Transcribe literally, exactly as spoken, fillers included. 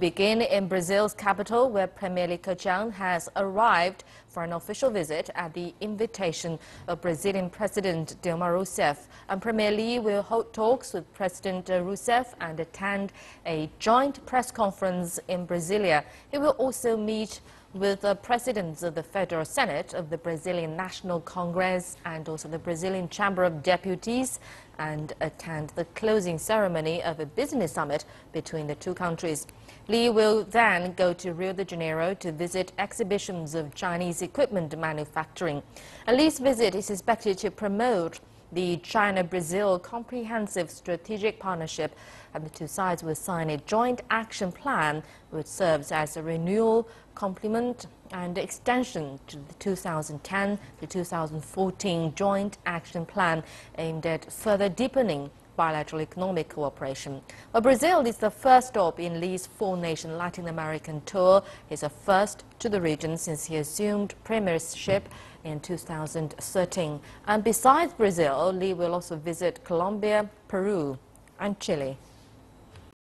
begin in Brazil's capital, where Premier Li Keqiang has arrived for an official visit at the invitation of Brazilian President Dilma Rousseff. And Premier Li will hold talks with President Rousseff and attend a joint press conference in Brasilia. He will also meet with the presidents of the Federal Senate, of the Brazilian National Congress, and also the Brazilian Chamber of Deputies, and attend the closing ceremony of a business summit between the two countries. Li will then go to Rio de Janeiro to visit exhibitions of Chinese equipment manufacturing. And Li's visit is expected to promote the China-Brazil Comprehensive Strategic Partnership, and the two sides will sign a joint action plan which serves as a renewal, complement and extension to the two thousand ten to two thousand fourteen Joint Action Plan aimed at further deepening bilateral economic cooperation. Well, Brazil is the first stop in Li's four-nation Latin American tour. It's a first to the region since he assumed premiership in two thousand thirteen. And besides Brazil, Li will also visit Colombia, Peru and Chile.